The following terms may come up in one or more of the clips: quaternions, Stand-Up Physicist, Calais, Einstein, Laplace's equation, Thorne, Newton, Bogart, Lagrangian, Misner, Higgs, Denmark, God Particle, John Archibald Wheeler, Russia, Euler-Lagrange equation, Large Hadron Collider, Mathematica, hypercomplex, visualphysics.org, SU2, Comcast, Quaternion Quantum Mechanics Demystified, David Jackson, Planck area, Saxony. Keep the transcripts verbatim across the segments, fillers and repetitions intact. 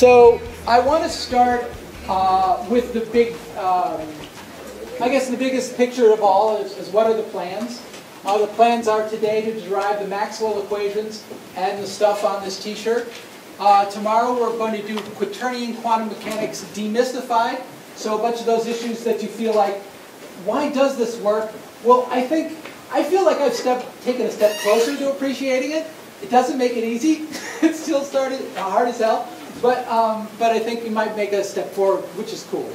So I want to start uh, with the big, um, I guess the biggest picture of all is, is what are the plans? Uh, the plans are today to derive the Maxwell equations and the stuff on this t-shirt. Uh, tomorrow we're going to do Quaternion Quantum Mechanics Demystified. So a bunch of those issues that you feel like, why does this work? Well, I think, I feel like I've step, taken a step closer to appreciating it. It doesn't make it easy. It still started hard as hell. But, um, but I think we might make a step forward, which is cool.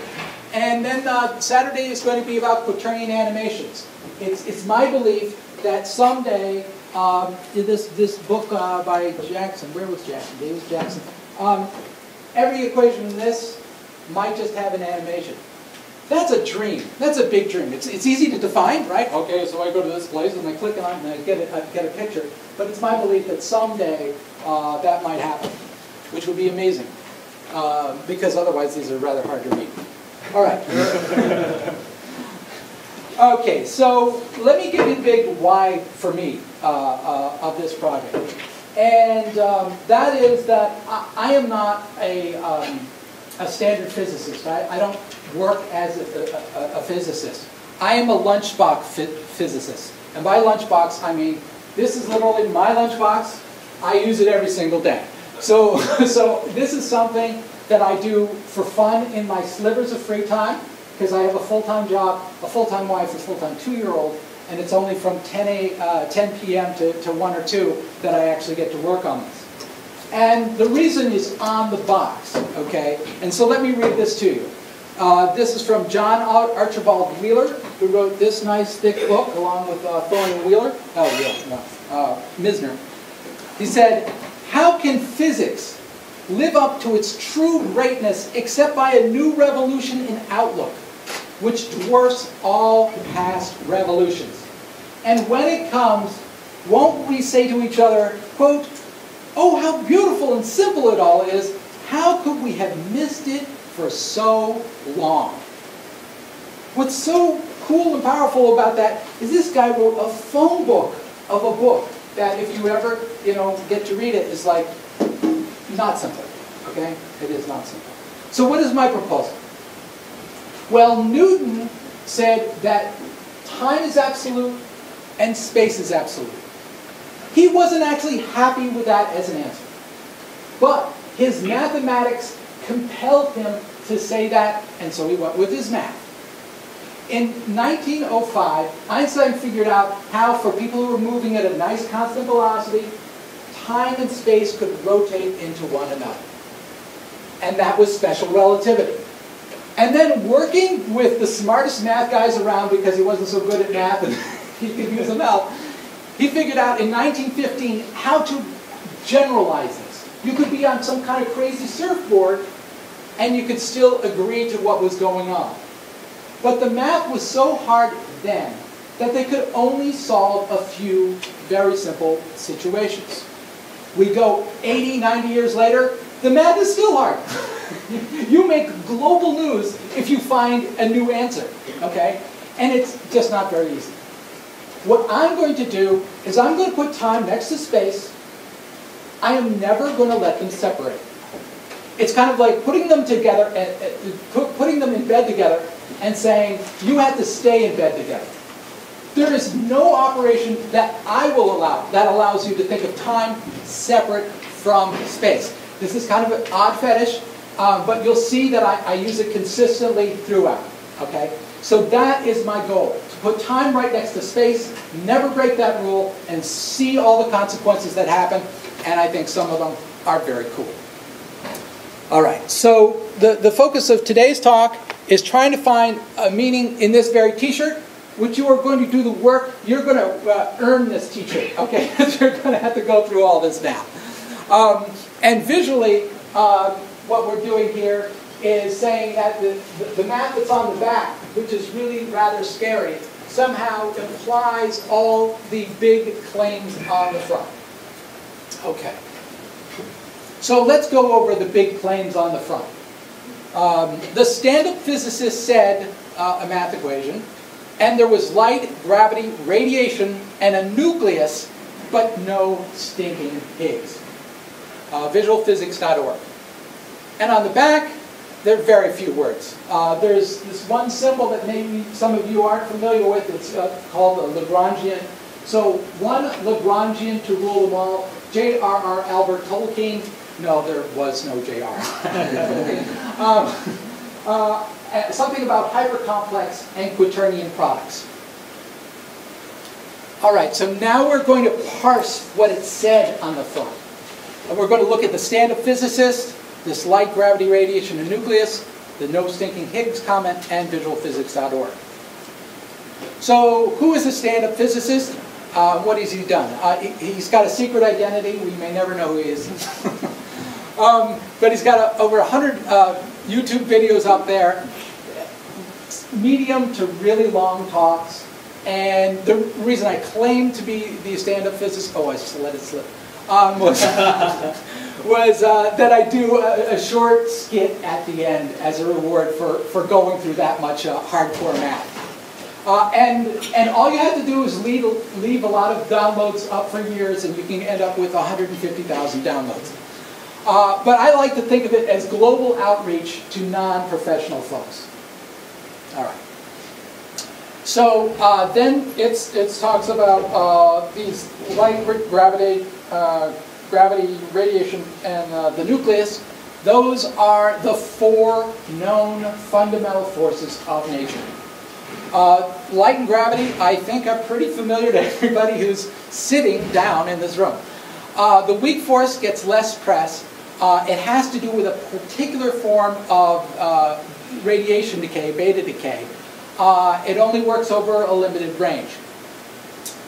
And then uh, Saturday is going to be about quaternion animations. It's, it's my belief that someday, um, in this, this book uh, by Jackson, where was Jackson? David Jackson. Um, every equation in this might just have an animation. That's a dream. That's a big dream. It's, it's easy to define, right? Okay, so I go to this place and I click on it and I get, it, I get a picture. But it's my belief that someday uh, that might happen, which would be amazing. Uh, because otherwise these are rather hard to read. All right. Okay, so let me give you the big why for me uh, uh, of this project. And um, that is that I, I am not a... Um, a standard physicist. I, I don't work as a, a, a physicist. I am a lunchbox physicist. And by lunchbox, I mean, this is literally my lunchbox. I use it every single day. So, so this is something that I do for fun in my slivers of free time, because I have a full-time job, a full-time wife, a full-time two-year-old, and it's only from ten p m to, to one or two that I actually get to work on this. And the reason is on the box, okay? And so let me read this to you. Uh, this is from John Archibald Wheeler, who wrote this nice thick book along with uh, Thorne and Wheeler. Oh, yeah, no, uh, Misner. He said, "How can physics live up to its true greatness except by a new revolution in outlook, which dwarfs all past revolutions? And when it comes, won't we say to each other, quote, oh, how beautiful and simple it all is. How could we have missed it for so long?" What's so cool and powerful about that is this guy wrote a phone book of a book that if you ever, you know, get to read it, is like, not simple, okay? It is not simple. So what is my proposal? Well, Newton said that time is absolute and space is absolute. He wasn't actually happy with that as an answer. But his mathematics compelled him to say that, and so he went with his math. In nineteen oh five, Einstein figured out how, for people who were moving at a nice constant velocity, time and space could rotate into one another. And that was special relativity. And then working with the smartest math guys around, because he wasn't so good at math and he could use them out, he figured out in nineteen fifteen how to generalize this. You could be on some kind of crazy surfboard and you could still agree to what was going on. But the math was so hard then that they could only solve a few very simple situations. We go eighty, ninety years later, the math is still hard. You make global news if you find a new answer, okay? And it's just not very easy. What I'm going to do is I'm going to put time next to space. I am never going to let them separate. It's kind of like putting them together, putting them in bed together and saying, you have to stay in bed together. There is no operation that I will allow that allows you to think of time separate from space. This is kind of an odd fetish, um, but you'll see that I, I use it consistently throughout, okay? So that is my goal, to put time right next to space, never break that rule, and see all the consequences that happen, and I think some of them are very cool. All right, so the, the focus of today's talk is trying to find a meaning in this very t-shirt, which you are going to do the work, you're going to uh, earn this t-shirt, okay? You're going to have to go through all this now. Um, and visually, um, what we're doing here is saying that the, the, the math that's on the back, which is really rather scary, somehow implies all the big claims on the front. Okay. So let's go over the big claims on the front. Um, the stand-up physicist said uh, a math equation, and there was light, gravity, radiation, and a nucleus, but no stinking Higgs. Uh, visual physics dot org. And on the back, there are very few words. Uh, there's this one symbol that maybe some of you aren't familiar with. It's uh, called a Lagrangian. So one Lagrangian to rule them all. J R R Tolkien. No, there was no J R um, uh, something about hypercomplex and quaternion products. All right, so now we're going to parse what it said on the phone. And we're going to look at the stand-up physicist, this light, gravity, radiation, and nucleus, the no-stinking Higgs comment, and visual physics dot org. So who is the stand-up physicist? Uh, what has he done? Uh, he, he's got a secret identity. We may never know who he is. um, but he's got a, over one hundred uh, YouTube videos up there, medium to really long talks. And the reason I claim to be the stand-up physicist, oh, I just let it slip, um, was, was uh, that I do a, a short skit at the end as a reward for, for going through that much uh, hardcore math. Uh, and, and all you have to do is leave, leave a lot of downloads up for years, and you can end up with one hundred fifty thousand downloads. Uh, but I like to think of it as global outreach to non-professional folks. All right. So uh, then it's, it talks about uh, these light, gravity, uh, gravity, radiation, and uh, the nucleus. Those are the four known fundamental forces of nature. Uh, light and gravity, I think, are pretty familiar to everybody who's sitting down in this room. Uh, the weak force gets less press. Uh, it has to do with a particular form of uh, radiation decay, beta decay. Uh, it only works over a limited range.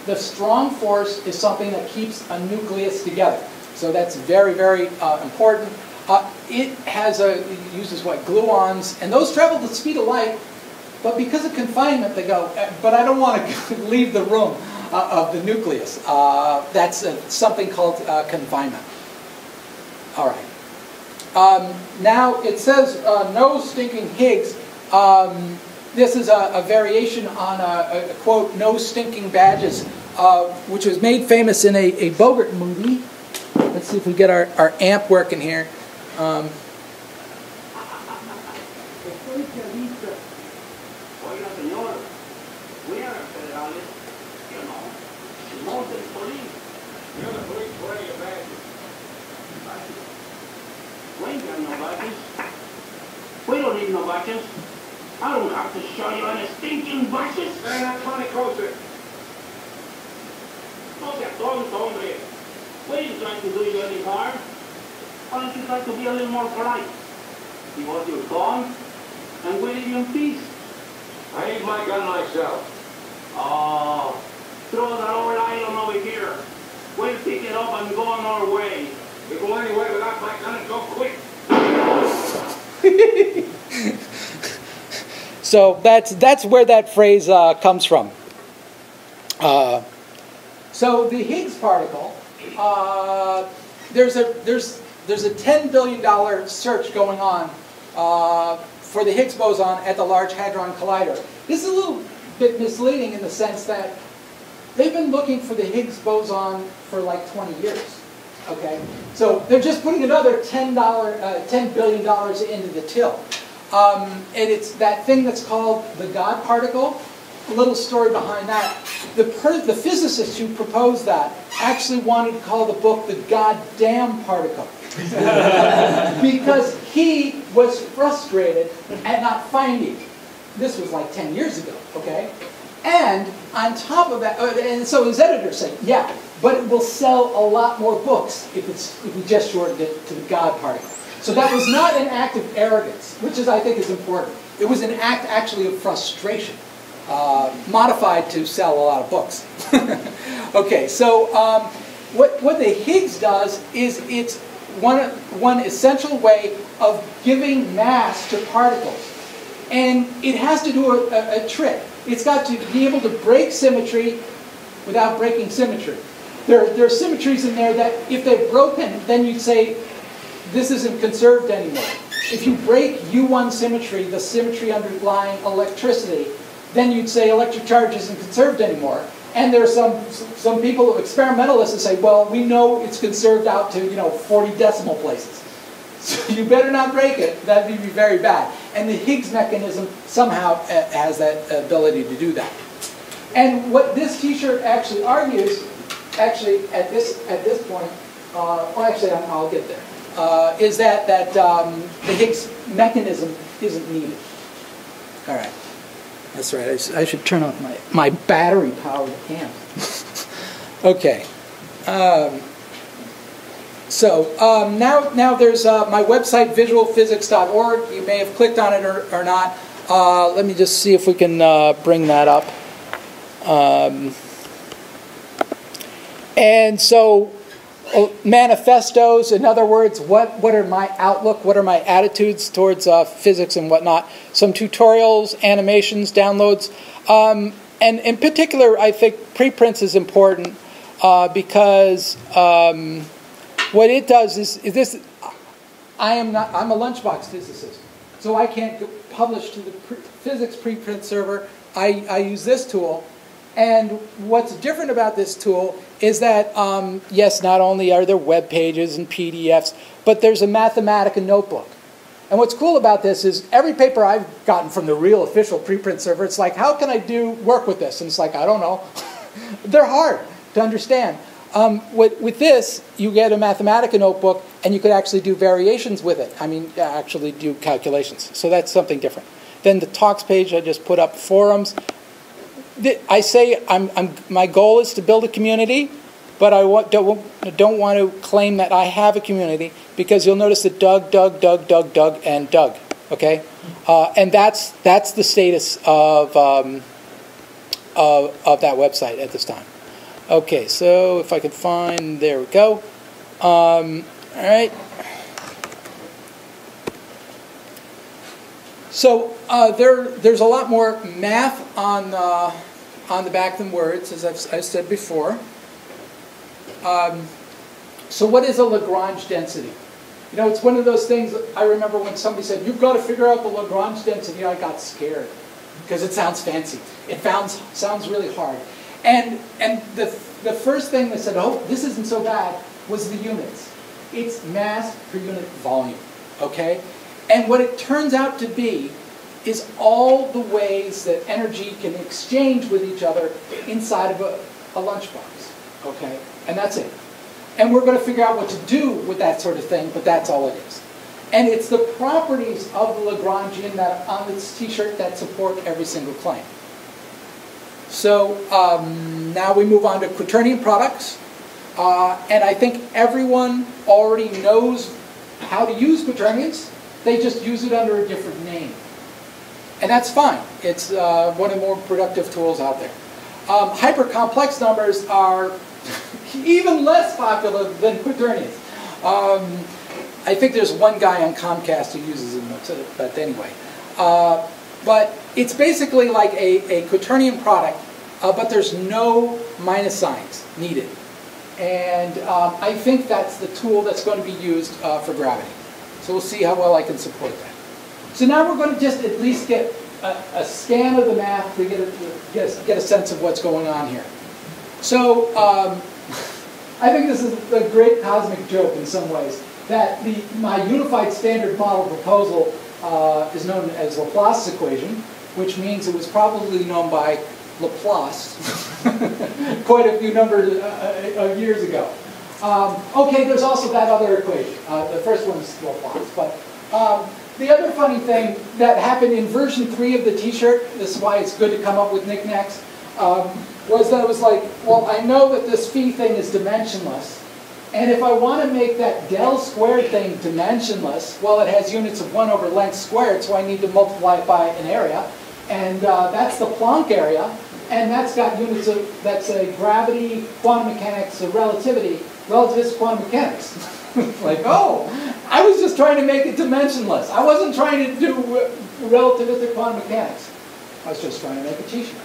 The strong force is something that keeps a nucleus together. So that's very, very uh, important. Uh, it has a, it uses what, gluons, and those travel the speed of light. But because of confinement, they go, but I don't want to leave the room uh, of the nucleus. Uh, that's uh, something called uh, confinement. All right. Um, now, it says uh, no stinking Higgs. Um, this is a, a variation on a, a, a quote, no stinking badges, uh, which was made famous in a, a Bogart movie. Let's see if we get our, our amp working here. Um, I don't have to show you any stinking bushes. Hey, that's funny, closer. Look at those over here. We didn't try to do you any harm. Why don't you try to be a little more polite? Because you're gone, and we leave you in peace. I need my gun myself. Oh, throw that old island over here. We'll pick it up and go on our way. You go anyway without my gun and go quick. So that's, that's where that phrase uh, comes from. Uh, so the Higgs particle, uh, there's, a, there's, there's a ten billion dollar search going on uh, for the Higgs boson at the Large Hadron Collider. This is a little bit misleading in the sense that they've been looking for the Higgs boson for like twenty years. Okay? So they're just putting another ten billion dollars into the till. Um, and it's that thing that's called the God Particle. A little story behind that. The, per the physicist who proposed that actually wanted to call the book the Goddamn Particle. Because he was frustrated at not finding it. This was like ten years ago, okay? And on top of that, and so his editor said, yeah, but it will sell a lot more books if, it's, if we just shortened it to the God Particle. So that was not an act of arrogance, which is, I think, is important. It was an act, actually, of frustration, uh, modified to sell a lot of books. Okay, so um, what, what the Higgs does is it's one, one essential way of giving mass to particles. And it has to do a, a, a trick. It's got to be able to break symmetry without breaking symmetry. There, there are symmetries in there that, if they're broken, then you'd say, this isn't conserved anymore. If you break U one symmetry, the symmetry underlying electricity, then you'd say electric charge isn't conserved anymore. And there are some, some people, experimentalists, who say, well, we know it's conserved out to, you know, forty decimal places. So you better not break it. That would be very bad. And the Higgs mechanism somehow has that ability to do that. And what this teacher actually argues, actually at this at this point, uh, well, actually I'll get there, uh, is that that um, the Higgs mechanism isn't needed. All right, that's right. I, sh I should turn off my my battery-powered cam. Okay. Um, So um, now, now there's uh, my website, visual physics dot org. You may have clicked on it or, or not. Uh, let me just see if we can uh, bring that up. Um, and so uh, manifestos, in other words, what, what are my outlook, what are my attitudes towards uh, physics and whatnot. Some tutorials, animations, downloads. Um, and in particular, I think preprints is important uh, because... Um, What it does is, is this, I am not, I'm a lunchbox physicist, so I can't go publish to the pre physics preprint server. I, I use this tool, and what's different about this tool is that, um, yes, not only are there web pages and P D Fs, but there's a Mathematica notebook. And what's cool about this is every paper I've gotten from the real official preprint server, it's like, how can I do work with this? And it's like, I don't know. They're hard to understand. Um, with, with this, you get a Mathematica notebook, and you could actually do variations with it. I mean, actually do calculations. So that's something different. Then the talks page, I just put up forums. The, I say I'm, I'm, my goal is to build a community, but I want, don't, don't want to claim that I have a community, because you'll notice that Doug, Doug, Doug, Doug, Doug, and Doug. Okay? Uh, and that's, that's the status of, um, of, of that website at this time. Okay, so if I could find, there we go. Um, all right. So uh, there, there's a lot more math on uh, on the back than words, as I've, I've said before. Um, so what is a Lagrange density? You know, it's one of those things. I remember when somebody said, "You've got to figure out the Lagrange density," I got scared because it sounds fancy. It sounds sounds really hard. And, and the, the first thing that said, oh, this isn't so bad, was the units. It's mass per unit volume, okay? And what it turns out to be is all the ways that energy can exchange with each other inside of a, a lunchbox, okay? And that's it. And we're going to figure out what to do with that sort of thing, but that's all it is. And it's the properties of the Lagrangian that are on this t-shirt that support every single claim. So um, now we move on to quaternion products, uh, and I think everyone already knows how to use quaternions. They just use it under a different name, and that's fine. It's uh, one of the more productive tools out there. Um, hypercomplex numbers are even less popular than quaternions. Um, I think there's one guy on Comcast who uses them, but anyway. Uh, But it's basically like a, a quaternion product, uh, but there's no minus signs needed. And um, I think that's the tool that's going to be used uh, for gravity. So we'll see how well I can support that. So now we're going to just at least get a, a scan of the math to get a, get, a, get a sense of what's going on here. So um, I think this is a great cosmic joke in some ways, that the, my unified standard model proposal Uh, is known as Laplace's equation, which means it was probably known by Laplace quite a few numbers uh, of years ago. Um, okay, there's also that other equation. Uh, the first one is Laplace, but um, the other funny thing that happened in version three of the t-shirt, this is why it's good to come up with knickknacks, um, was that it was like, well, I know that this phi thing is dimensionless, and if I want to make that del squared thing dimensionless, well, it has units of one over length squared, so I need to multiply it by an area. And uh, that's the Planck area. And that's got units of, that's a gravity, quantum mechanics, a relativity, relativist quantum mechanics. Like, oh, I was just trying to make it dimensionless. I wasn't trying to do relativistic quantum mechanics. I was just trying to make a t-shirt.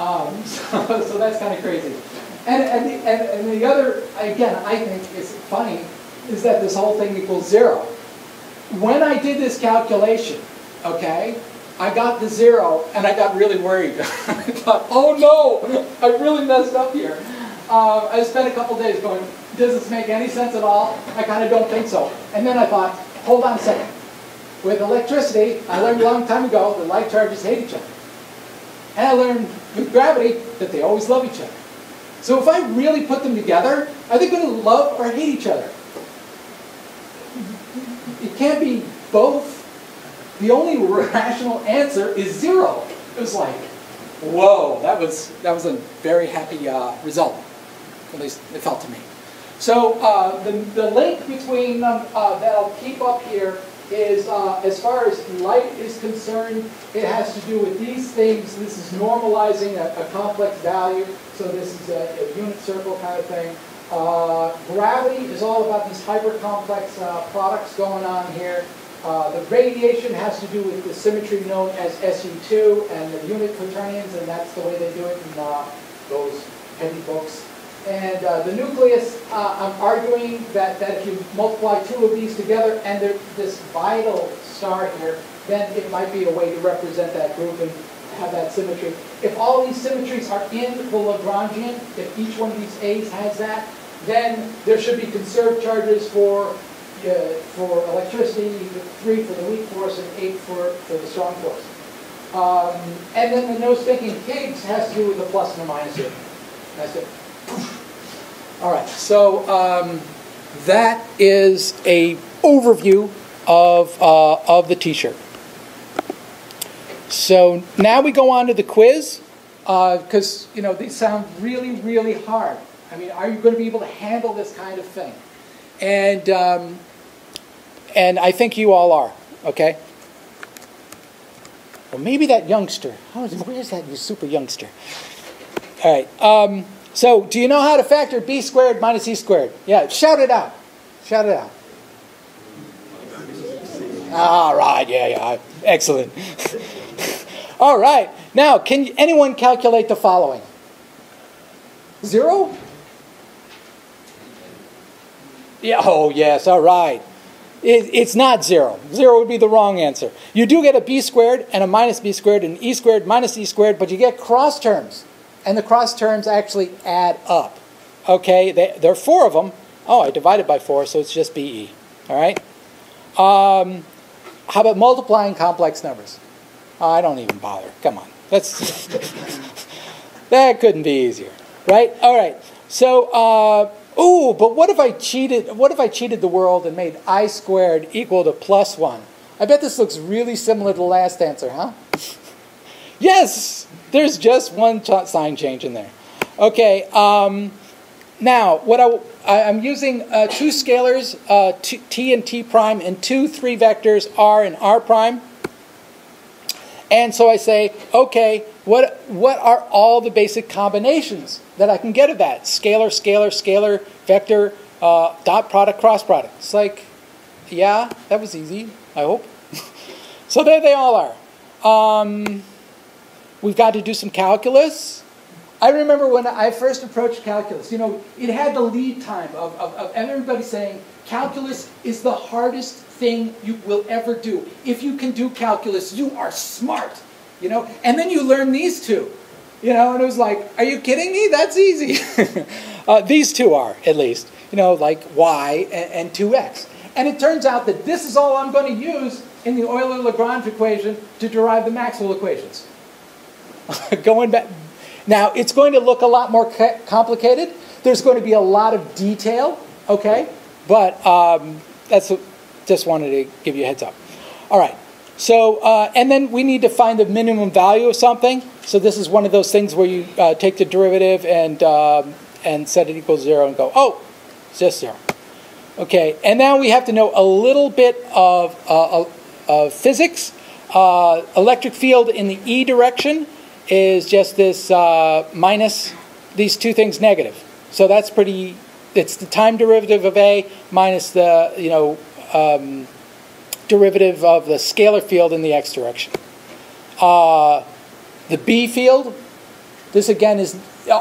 Um, so, so that's kind of crazy. And, and, and, and the other, again, I think is funny, is that this whole thing equals zero. When I did this calculation, okay, I got the zero, and I got really worried. I thought, oh no, I really messed up here. Uh, I spent a couple days going, does this make any sense at all? I kind of don't think so. And then I thought, Hold on a second. With electricity, I learned a long time ago that like charges hate each other. And I learned with gravity that they always love each other. So if I really put them together, are they going to love or hate each other? It can't be both. The only rational answer is zero. It was like, whoa, that was, that was a very happy uh, result. At least it felt to me. So uh, the, the link between um, uh, that I'll keep up here is, uh, as far as light is concerned, it has to do with these things. This is normalizing a, a complex value. So this is a, a unit circle kind of thing. Uh, gravity is all about these hypercomplex uh, products going on here. Uh, the radiation has to do with the symmetry known as S U two and the unit quaternions, and that's the way they do it in uh, those heavy books. And uh, the nucleus, uh, I'm arguing that, that if you multiply two of these together and this vital star here, then it might be a way to represent that group and have that symmetry. If all these symmetries are in the Lagrangian, if each one of these A's has that, then there should be conserved charges for Uh, for electricity, three for the weak force, and eight for, for the strong force. Um, and then the no-stinking pigs has to do with the plus and the minus here. That's it. All right, so um, that is a overview of, uh, of the t-shirt. So now we go on to the quiz, because, uh, you know, these sound really, really hard. I mean, are you going to be able to handle this kind of thing? And... Um, And I think you all are, okay? Well, maybe that youngster. How is, where is that you super youngster? All right. Um, so do you know how to factor b squared minus e squared? Yeah, shout it out. Shout it out. All right, yeah, yeah. Excellent. All right. Now, can anyone calculate the following? Zero? Yeah, oh, yes, all right. It, it's not zero. Zero would be the wrong answer. You do get a b squared and a minus b squared and e squared minus e squared, but you get cross terms. And the cross terms actually add up. Okay, they, there are four of them. Oh, I divided by four, so it's just b e. All right? Um, how about multiplying complex numbers? Oh, I don't even bother. Come on. That's that couldn't be easier. Right? All right. So... Uh, Ooh, but what if I cheated? What if I cheated the world and made I squared equal to plus one? I bet this looks really similar to the last answer, huh? Yes, there's just one sign change in there. Okay. Um, now, what I, I, I'm using uh, two scalars, uh, t, t and t prime, and two three vectors r and r prime. And so I say, okay, what what are all the basic combinations that I can get of that? Scalar, scalar, scalar, vector, uh, dot product, cross product. It's like, yeah, that was easy, I hope. So there they all are. Um, we've got to do some calculus. I remember when I first approached calculus, you know, it had the lead time of, of, of everybody saying, calculus is the hardest thing you will ever do. If you can do calculus, you are smart, you know. And then you learn these two. You know, and it was like, are you kidding me? That's easy. uh, these two are, at least. You know, like y and, and two x. And it turns out that this is all I'm going to use in the Euler-Lagrange equation to derive the Maxwell equations. Going back. Now, it's going to look a lot more complicated. There's going to be a lot of detail, okay? But um, that's what, just wanted to give you a heads up. All right. So, uh, and then we need to find the minimum value of something. So this is one of those things where you uh, take the derivative and, um, and set it equal to zero and go, oh, it's just zero. Okay, and now we have to know a little bit of, uh, of physics. Uh, electric field in the E direction is just this uh, minus these two things negative. So that's pretty, it's the time derivative of A minus the, you know, um, derivative of the scalar field in the x direction. Uh, the B field, this again is,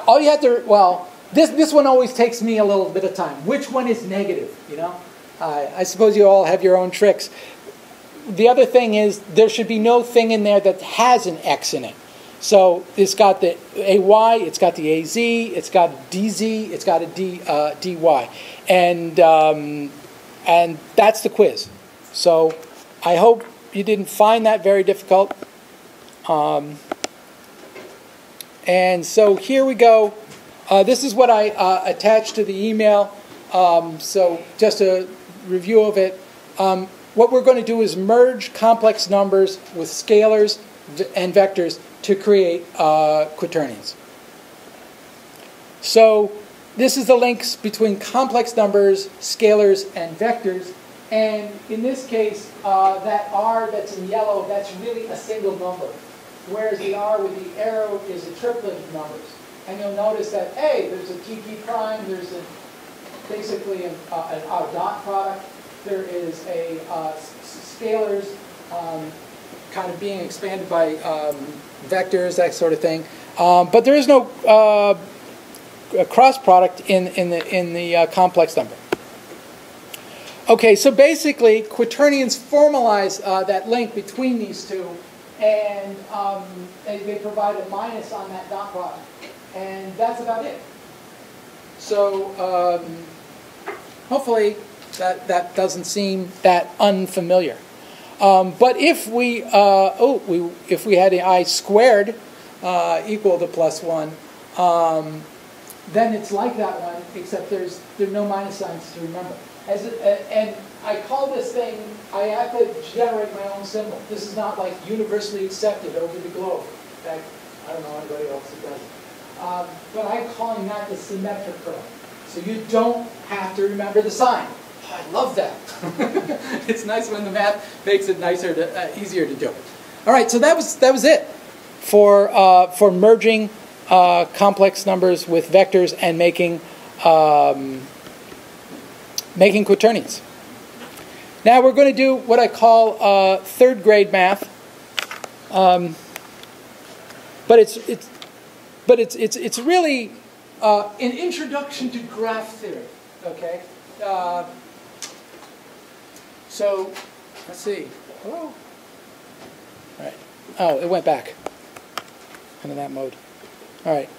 all you have to, well, this, this one always takes me a little bit of time. Which one is negative, you know? Uh, I suppose you all have your own tricks. The other thing is there should be no thing in there that has an x in it. So it's got the A Y, it's got the A Z, it's got a D Z, it's got a D, uh, D Y. And, um, and that's the quiz. So I hope you didn't find that very difficult. Um, and so here we go. Uh, this is what I uh, attached to the email. Um, so just a review of it. Um, what we're going to do is merge complex numbers with scalars and vectors to create uh, quaternions. So this is the links between complex numbers, scalars, and vectors. And in this case, uh, that R that's in yellow, that's really a single number, whereas the R with the arrow is a triplet of numbers. And you'll notice that, hey, there's a T T prime, there's a, basically an, uh, an R dot product, there is a uh, scalars um, kind of being expanded by um, vectors, that sort of thing. Um, but there is no uh, cross product in, in the, in the uh, complex number. Okay, so basically, quaternions formalize uh, that link between these two, and um, they, they provide a minus on that dot product, and that's about it. So um, hopefully that, that doesn't seem that unfamiliar. Um, but if we uh, oh we if we had an I squared uh, equal to plus one, um, then it's like that one, except there's there are no minus signs to remember. As it, and I call this thing, I have to generate my own symbol. This is not like universally accepted over the globe. In fact, I don't know anybody else who does it. Um, but I'm calling that the symmetric curl. So you don't have to remember the sign. Oh, I love that. It's nice when the math makes it nicer, to, uh, easier to do. All right, so that was that was it for uh, for merging uh, complex numbers with vectors and making. Um, making quaternions. Now we're going to do what I call uh, third grade math, um, but it's it's but it's it's it's really uh, an introduction to graph theory. Okay, uh, so let's see. Hello. All right. Oh, it went back into that mode. All right.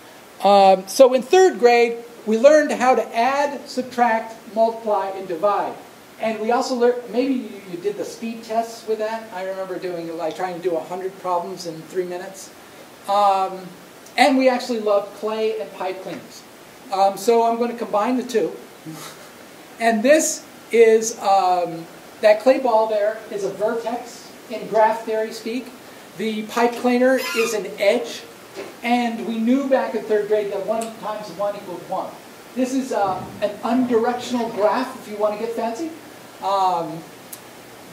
Um, so in third grade, we learned how to add, subtract, multiply, and divide. And we also learned, maybe you, you did the speed tests with that. I remember doing, like trying to do one hundred problems in three minutes. Um, and we actually loved clay and pipe cleaners. Um, so I'm going to combine the two. And this is, um, that clay ball there is a vertex in graph theory speak. The pipe cleaner is an edge. And we knew back in third grade that one times one equaled one. This is uh, an undirectional graph, if you want to get fancy. Um,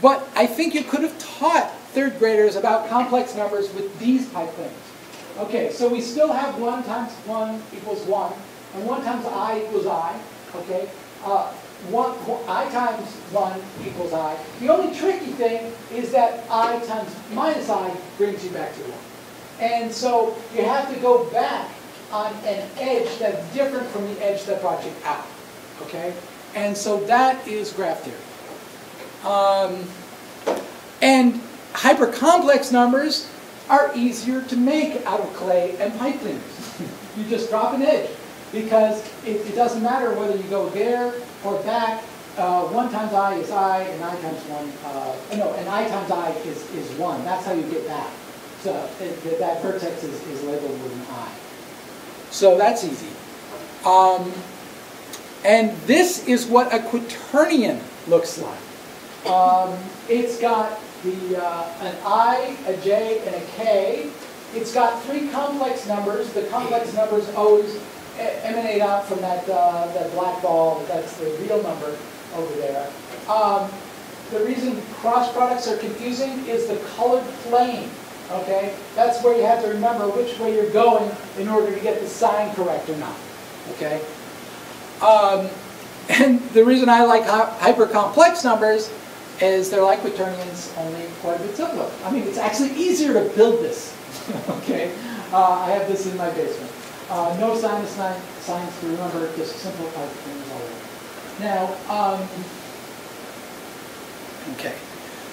but I think you could have taught third graders about complex numbers with these pipe cleaners. Okay, so we still have one times one equals one, and one times I equals I. Okay, uh, one, one, I times one equals I. The only tricky thing is that I times minus I brings you back to one. And so you have to go back on an edge that's different from the edge that brought you out. Okay? And so that is graph theory. Um, and hypercomplex numbers are easier to make out of clay and pipe cleaners. You just drop an edge because it, it doesn't matter whether you go there or back. Uh, one times I is I, and I times one, uh, no, and I times I is, is one. That's how you get back. So it, that vertex is, is labeled with an I. So that's easy. Um, and this is what a quaternion looks like. Um, it's got the, uh, an I, a J, and a K. It's got three complex numbers. The complex numbers always emanate out from that, uh, that black ball. That's the real number over there. Um, the reason cross products are confusing is the colored plane. Okay, that's where you have to remember which way you're going in order to get the sign correct or not. Okay, um, and the reason I like hypercomplex numbers is they're like quaternions, only quite a bit simpler. I mean, it's actually easier to build this. Okay, uh, I have this in my basement. Uh, no sinus signs to remember, just simplify things all the way. Now, um, okay,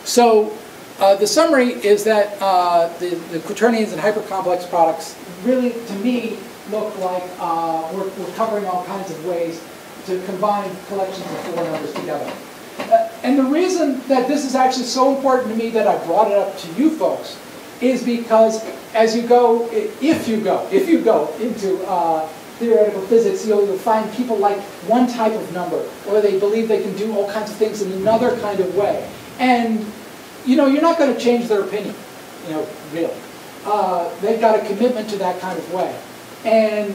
so. Uh, the summary is that uh, the, the quaternions and hypercomplex products really, to me, look like uh, we're, we're covering all kinds of ways to combine collections of four numbers together. Uh, And the reason that this is actually so important to me that I brought it up to you folks is because as you go, if you go, if you go into uh, theoretical physics, you'll, you'll find people like one type of number, or they believe they can do all kinds of things in another kind of way. And you know, you're not going to change their opinion, you know, really. Uh, they've got a commitment to that kind of way. And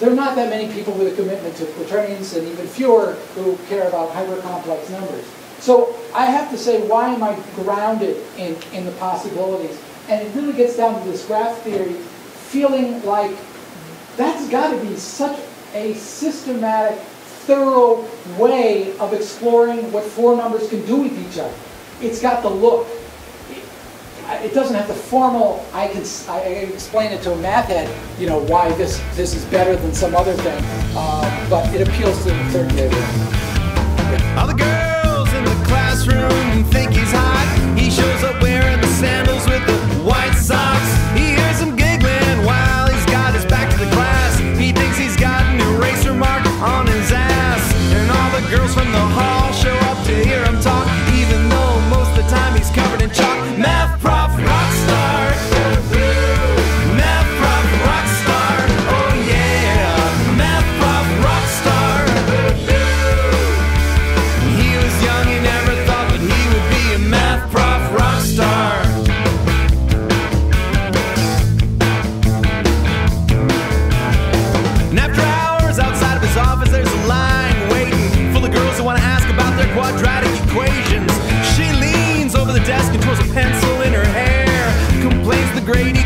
there are not that many people with a commitment to quaternions, and even fewer who care about hypercomplex numbers. So I have to say, why am I grounded in, in the possibilities? And it really gets down to this graph theory, feeling like that's got to be such a systematic, thorough way of exploring what four numbers can do with each other. It's got the look. It doesn't have the formal, I can, I can explain it to a math head, you know, why this, this is better than some other thing, uh, but it appeals to the third grader. All the girls in the classroom think he's hot. He shows up wearing the sandals with the white socks. He hears them giggling while he's got his back to the class. He thinks he's got an eraser mark on his ass. And all the girls from the hall show up to hear him talk, even though most of the time he's covered in chalk. Math prof rockstar, math prof rockstar, oh yeah, math prof rockstar. He was young, he never thought that he would be a math prof rockstar. And after hours outside of his office, there's a line waiting, full of girls who want to ask about their quadratic equations. She leans over the desk and twirls a pencil in her hair, complains the grade